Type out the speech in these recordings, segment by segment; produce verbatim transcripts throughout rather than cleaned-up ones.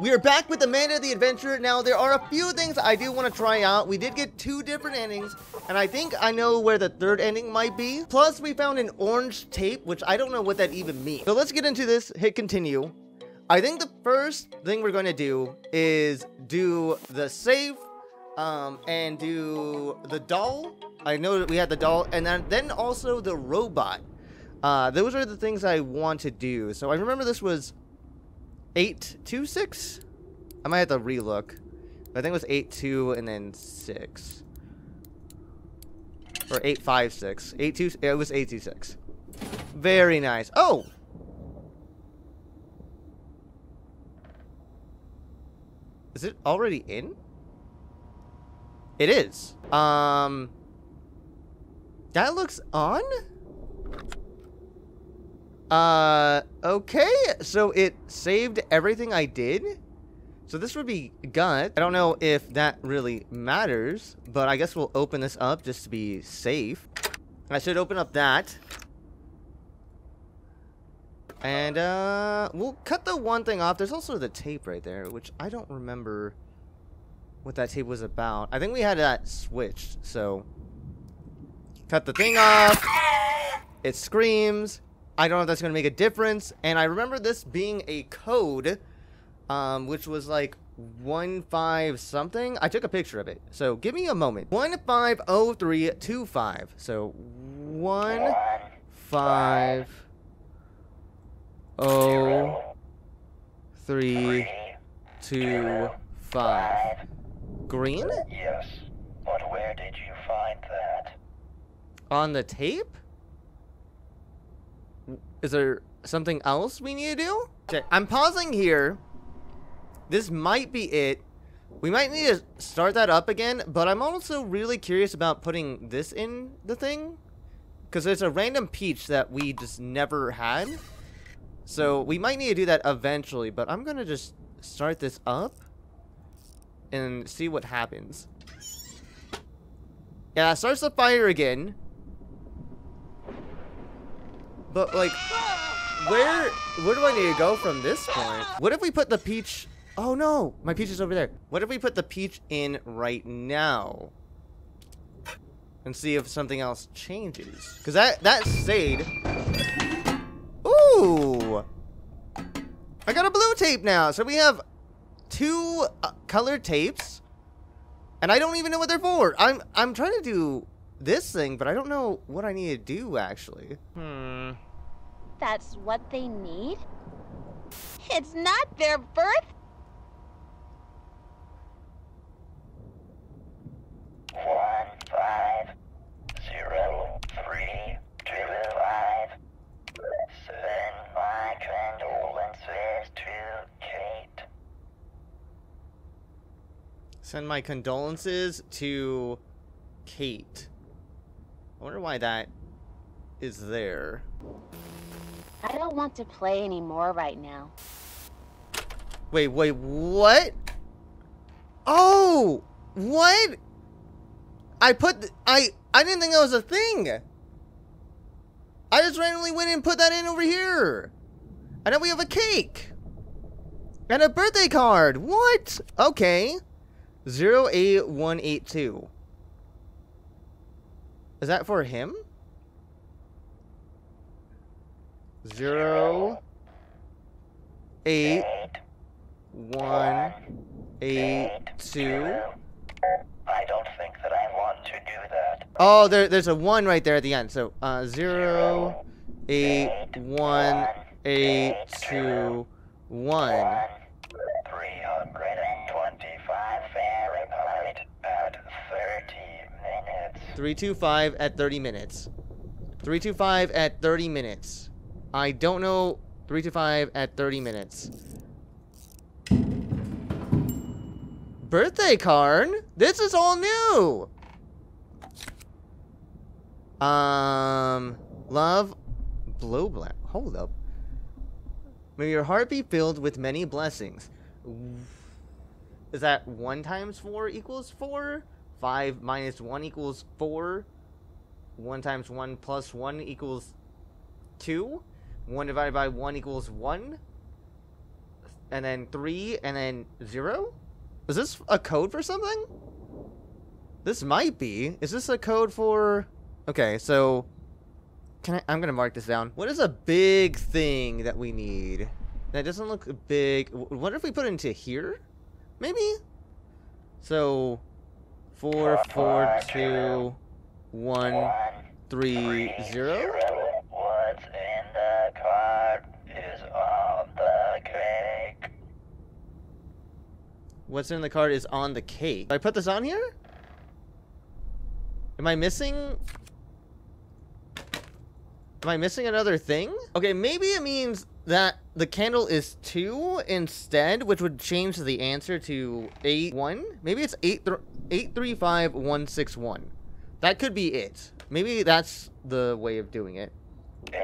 We are back with Amanda the Adventurer. Now, there are a few things I do want to try out. We did get two different endings, and I think I know where the third ending might be. Plus, we found an orange tape, which I don't know what that even means. So let's get into this, hit continue. I think the first thing we're going to do is do the safe, um, and do the doll. I know that we had the doll, and then, then also the robot. Uh, those are the things I want to do. So I remember this was eight two six? I might have to relook. I think it was eight two and then six. Or eight five six. eight two, it was eight two six. Very nice. Oh! Is it already in? It is. Um. That looks on? Uh, okay, so it saved everything I did. So this would be gut. I don't know if that really matters, but I guess we'll open this up just to be safe. I should open up that. And, uh, we'll cut the one thing off. There's also the tape right there, which I don't remember what that tape was about. I think we had that switched, so. Cut the thing off. It screams. I don't know if that's going to make a difference, and I remember this being a code, um, which was like one five something. I took a picture of it, so give me a moment. one five oh three two five. So one five oh three two five. Green? Yes, but where did you find that? On the tape? Is there something else we need to do? Okay, I'm pausing here. This might be it. We might need to start that up again, but I'm also really curious about putting this in the thing, because there's a random peach that we just never had. So we might need to do that eventually, but I'm going to just start this up and see what happens. Yeah, it starts the fire again. But, like, where where do I need to go from this point? What if we put the peach... Oh, no! My peach is over there. What if we put the peach in right now? And see if something else changes. Because that, that stayed. Ooh! I got a blue tape now! So we have two uh, colored tapes. And I don't even know what they're for. I'm, I'm trying to do... this thing, but I don't know what I need to do, actually. Hmm. That's what they need? It's not their birth? One, five, zero, three, two, five. Send my condolences to Kate. Send my condolences to Kate. I wonder why that is there. I don't want to play anymore right now. Wait, wait, what? Oh, what? I put, I, I didn't think that was a thing. I just randomly went and put that in over here. And now we have a cake. And a birthday card. What? Okay. zero eight one eight two. Is that for him? Zero, eight, one, eight, two. I don't think that I want to do that. Oh, there, there's a one right there at the end. So, uh, zero, eight, one, eight, two, one. three two five at thirty minutes. three two five at thirty minutes. I don't know. three two five at thirty minutes. Birthday card? This is all new! Um, love, blow black. Hold up. May your heart be filled with many blessings. Is that one times four equals four? Five minus one equals four. One times one plus one equals two. One divided by one equals one. and then three, and then zero? Is this a code for something? This might be. Is this a code for... Okay, so... Can I... I'm gonna mark this down. What is a big thing that we need? That doesn't look big. What if we put it into here? Maybe? So... Four, four, two, one, three, zero? What's in the card is on the cake. What's in the card is on the cake. Do I put this on here? Am I missing? Am I missing another thing? Okay, maybe it means that the candle is two instead, which would change the answer to eight one. Maybe it's eight th eight three five one six one. That could be it. Maybe that's the way of doing it.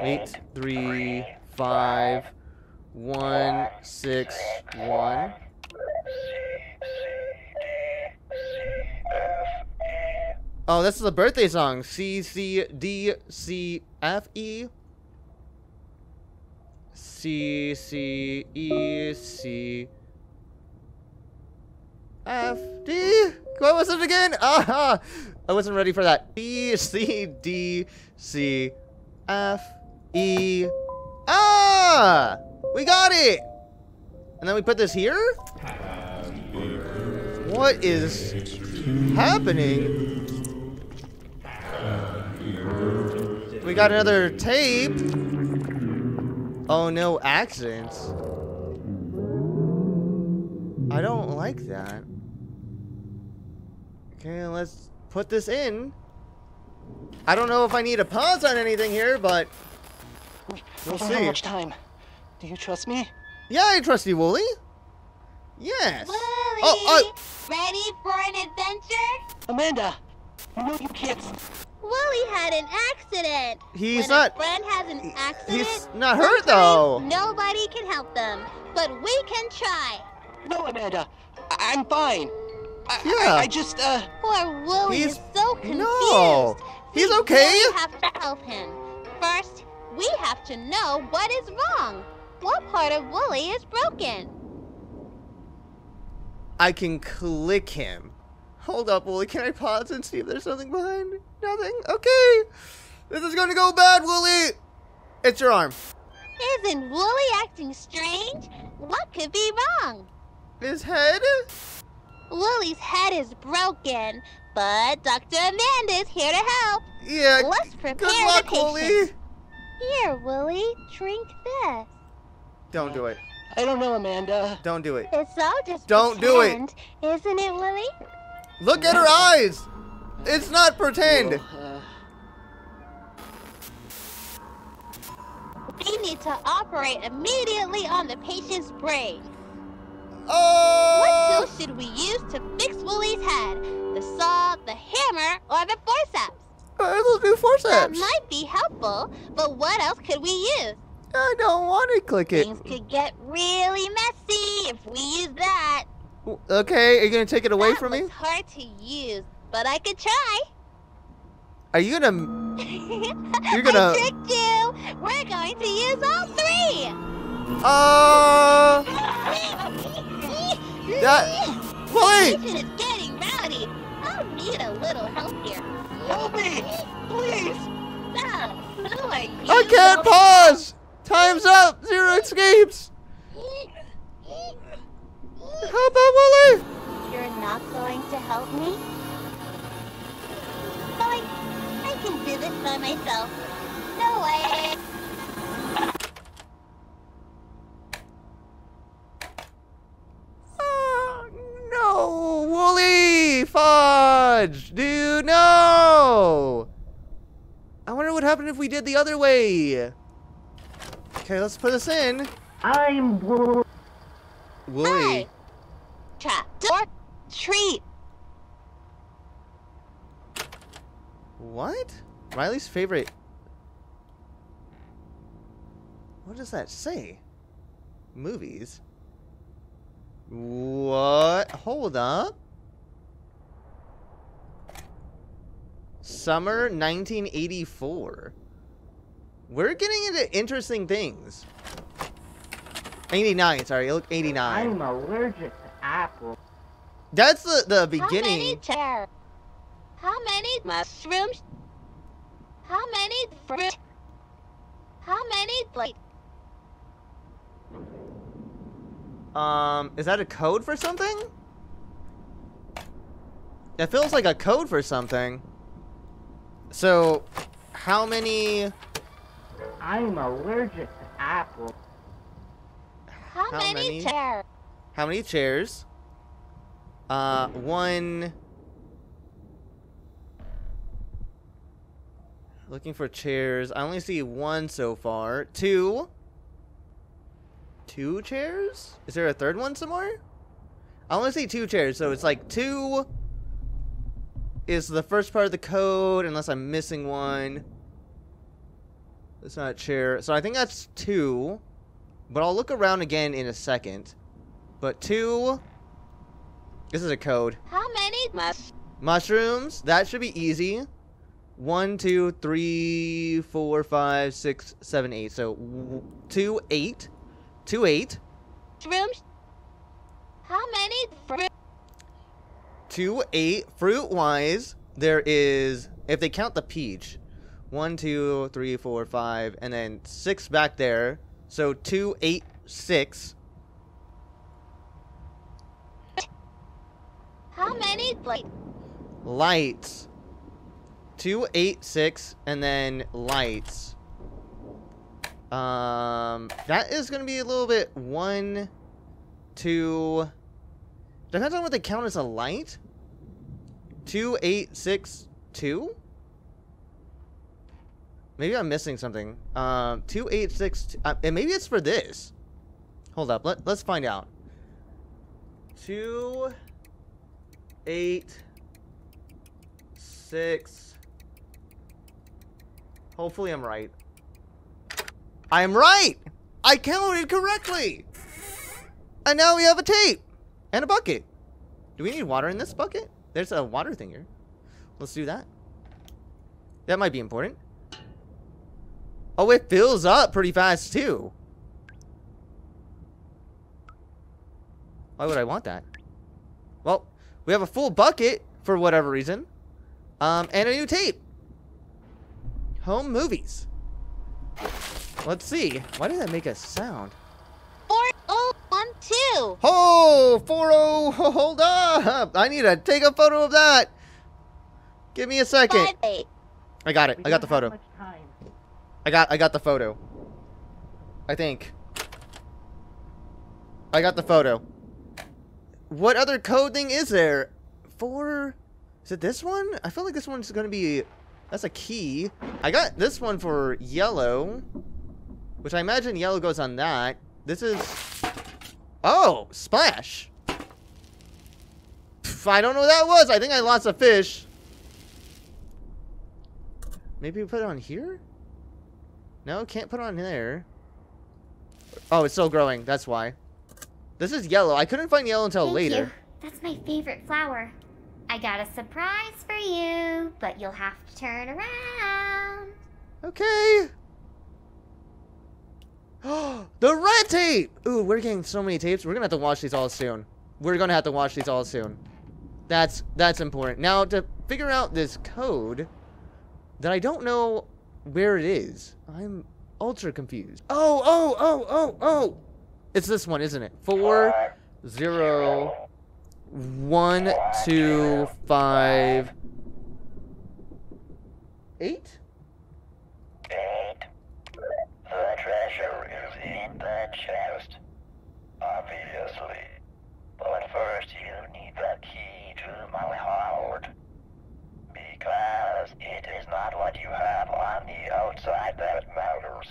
Eight three five one six one. Oh, this is a birthday song. C C D C F E C C E C F D. What was it again? Ah, I wasn't ready for that. B C D C F E. Ah, we got it. And then we put this here. What is happening? We got another tape. Oh, no accidents. I don't like that. Okay, let's put this in. I don't know if I need to pause on anything here, but we'll see. How much time? Do you trust me? Yeah, I trust you, Wooly. Yes. Wooly, oh, uh... ready for an adventure? Amanda, you know you can't. Wooly had an accident. He's when not. A friend has an accident. He's not hurt though. Nobody can help them, but we can try. No, Amanda, I I'm fine. I yeah. I, I just uh. Poor Wooly is so confused. No, he's we okay. We really have to help him. First, we have to know what is wrong. What part of Wooly is broken? I can click him. Hold up, Wooly. Can I pause and see if there's something behind? Nothing? Okay. This is gonna go bad, Wooly. It's your arm. Isn't Wooly acting strange? What could be wrong? His head? Wooly's head is broken, but Doctor Amanda is here to help. Yeah. Let's prepare good luck, the Wooly. Here, Wooly. Drink this. Don't do it. I don't know, Amanda. Don't do it. It's all just don't pretend, do it. Isn't it, Wooly? Look at her eyes! It's not pretend! We need to operate immediately on the patient's brain. Oh! What tool should we use to fix Wooly's head? The saw, the hammer, or the forceps? Uh, we'll do forceps. That might be helpful, but what else could we use? I don't want to click it. Things could get really messy if we use that. Okay, are you gonna take it away that from me? It's hard to use, but I could try. Are you gonna? You're gonna. I tricked you. We're going to use all three. Uh. That. Wait. This is getting rowdy. I'll need a little help here. Help me, please. Stop. Who are you? I can't pause. Time's up. Zero escapes. How about Wooly? You're not going to help me? I, I can do this by myself. No way! Oh, no, Wooly! Fudge! Dude, no! I wonder what happened if we did the other way. Okay, let's put this in. I'm Wooly. Wooly. Trap or treat. What? Riley's favorite. What does that say? Movies. What? Hold up. Summer nineteen eighty-four. We're getting into interesting things. eighty-nine, sorry, it looked eighty-nine. I'm allergic to apples. That's the, the beginning. How many chairs? How many mushrooms? How many fruit? How many plates? Um, is that a code for something? That feels like a code for something. So, how many... I'm allergic to apples. How, how many, many chairs? How many chairs? Uh, one... Looking for chairs. I only see one so far. Two. Two chairs? Is there a third one somewhere? I only see two chairs, so it's like two is the first part of the code, unless I'm missing one. It's not a chair. So I think that's two, but I'll look around again in a second. But two, this is a code. How many mush- mushrooms? That should be easy. One, two, three, four, five, six, seven, eight. So two, eight. Two, eight. Mushrooms. How many fruit? Two, eight. Fruit-wise, there is, if they count the peach, one, two, three, four, five, and then six back there. So two, eight, six. How many lights? Lights. Two, eight, six, and then lights. Um, that is going to be a little bit one, two. Depends on what they count as a light. Two, eight, six, two. Maybe I'm missing something. Um, two, eight, six, two, uh, and maybe it's for this. Hold up. Let, let's find out. Two, eight, six. Hopefully I'm right. I'm right! I counted correctly! And now we have a tape! And a bucket! Do we need water in this bucket? There's a water thing here. Let's do that. That might be important. Oh, it fills up pretty fast too. Why would I want that? Well, we have a full bucket for whatever reason. Um, and a new tape. Home movies. Let's see. Why did that make a sound? four oh one two. Oh, forty. Hold up. I need to take a photo of that. Give me a second. Friday. I got it. We I got the photo. I got. I got the photo. I think. I got the photo. What other code thing is there? Four. Is it this one? I feel like this one's gonna be. That's a key. I got this one for yellow, which I imagine yellow goes on that. This is... Oh! Splash! Pff, I don't know what that was! I think I lost a fish. Maybe we put it on here? No, can't put it on there. Oh, it's still growing. That's why. This is yellow. I couldn't find yellow until Thank later. You. That's my favorite flower. I got a surprise for you, but you'll have to turn around. Okay. Oh, the red tape! Ooh, we're getting so many tapes. We're gonna have to watch these all soon. We're gonna have to watch these all soon. That's that's important. Now to figure out this code that I don't know where it is. I'm ultra confused. Oh, oh, oh, oh, oh! It's this one, isn't it? Four zero. One, two, five, eight? Eight. The treasure is in the chest. Obviously. But first you need the key to my heart. Because it is not what you have on the outside that matters.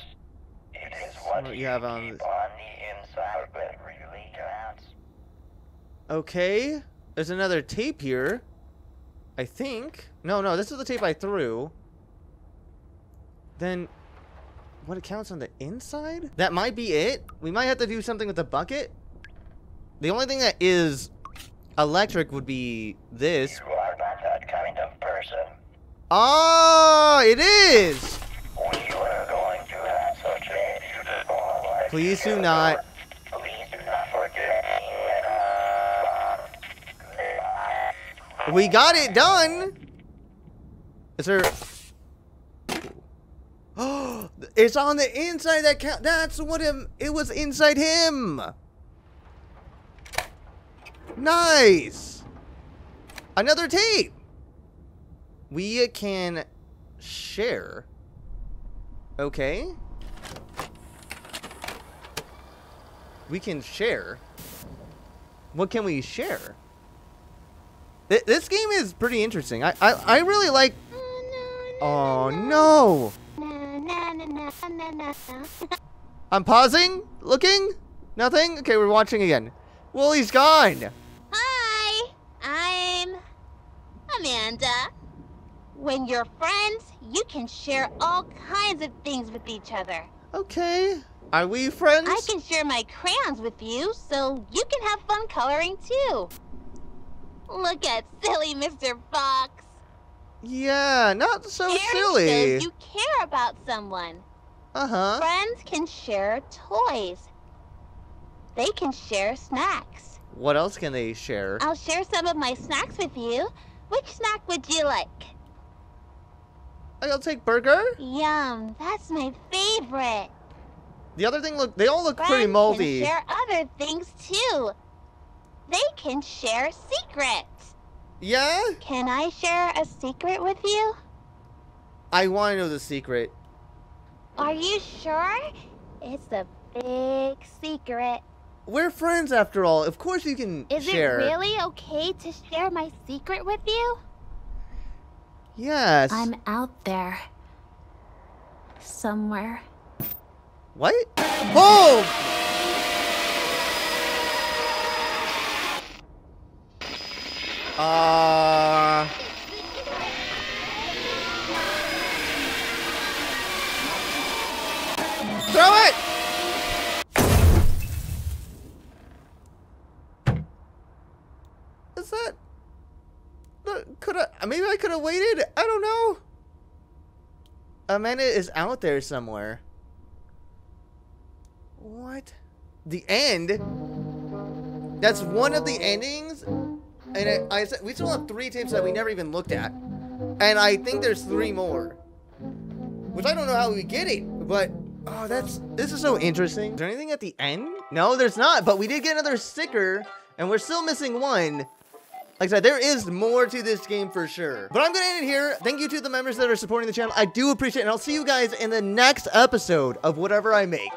It is what, what you, you have on, keep on the inside that really counts. Okay, there's another tape here, I think. No, no, this is the tape I threw. Then, what accounts on the inside? That might be it. We might have to do something with the bucket. The only thing that is electric would be this. You are not that kind of person. Ah, it is! We were going to have such a beautiful life. Please do not. We got it done. Is there? Oh, it's on the inside of that couch. That's what him. It was inside him. Nice. Another tape. We can share. Okay. We can share. What can we share? Th this game is pretty interesting. I I, I really like. Oh no. I'm pausing, looking, nothing. Okay, we're watching again. Wooly's gone. Hi, I'm Amanda. When you're friends, you can share all kinds of things with each other. Okay, are we friends? I can share my crayons with you, so you can have fun coloring too. Look at silly Mister Fox. Yeah, not so Harry silly. Says you care about someone. Uh-huh. Friends can share toys. They can share snacks. What else can they share? I'll share some of my snacks with you. Which snack would you like? I'll take burger. Yum, that's my favorite. The other thing, look, they all look Friends pretty moldy. Can share other things too. They can share secrets. Yeah? Can I share a secret with you? I want to know the secret. Are you sure? It's a big secret. We're friends after all. Of course you can Is share. Is it really okay to share my secret with you? Yes. I'm out there. Somewhere. What? Oh! Uh... Throw it! Is that... Could I... Maybe I could have waited? I don't know. Amanda is out there somewhere. What? The end? That's one of the endings? And I, I said we still have three tapes that we never even looked at, and I think there's three more, which I don't know how we get it. But oh, that's this is so interesting. Is there anything at the end? No, there's not. But we did get another sticker, and we're still missing one. Like I said, there is more to this game for sure. But I'm gonna end it here. Thank you to the members that are supporting the channel. I do appreciate it, and I'll see you guys in the next episode of whatever I make.